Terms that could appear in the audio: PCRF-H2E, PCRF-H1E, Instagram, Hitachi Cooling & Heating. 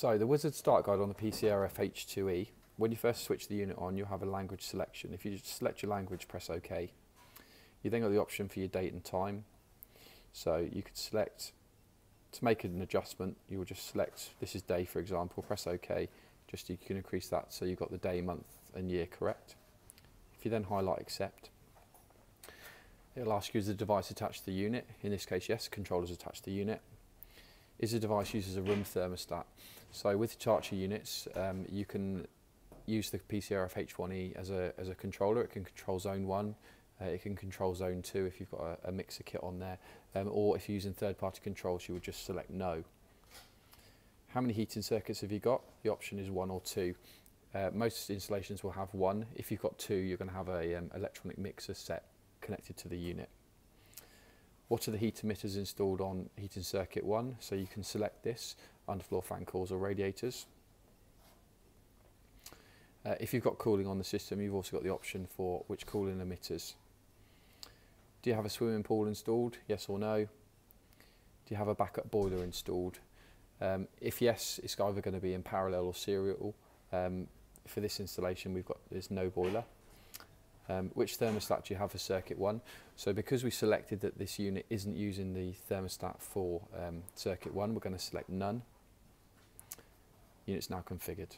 So the Wizard Start Guide on the PCRF-H2E, when you first switch the unit on, you'll have a language selection. If you just select your language, press OK. You then got the option for your date and time. So you could select, to make an adjustment, you will just select, this is day for example, press OK, just you can increase that so you've got the day, month and year correct. If you then highlight accept, it'll ask you, is the device attached to the unit? In this case, yes, controller's attached to the unit. Is the device used as a room thermostat? So with Hitachi units, you can use the PCRF-H1E as a controller. It can control zone 1, it can control zone 2 if you've got a mixer kit on there, or if you're using third-party controls, you would just select no. How many heating circuits have you got? The option is 1 or 2. Most installations will have 1. If you've got 2, you're going to have an electronic mixer set connected to the unit. What are the heat emitters installed on heating circuit 1? So you can select this, underfloor fan cores or radiators. If you've got cooling on the system, you've also got the option for which cooling emitters. Do you have a swimming pool installed? Yes or no? Do you have a backup boiler installed? If yes, it's either going to be in parallel or serial. For this installation, we've got there's no boiler. Which thermostat do you have for circuit 1? So because we selected that this unit isn't using the thermostat for circuit 1, we're going to select none. Unit's now configured.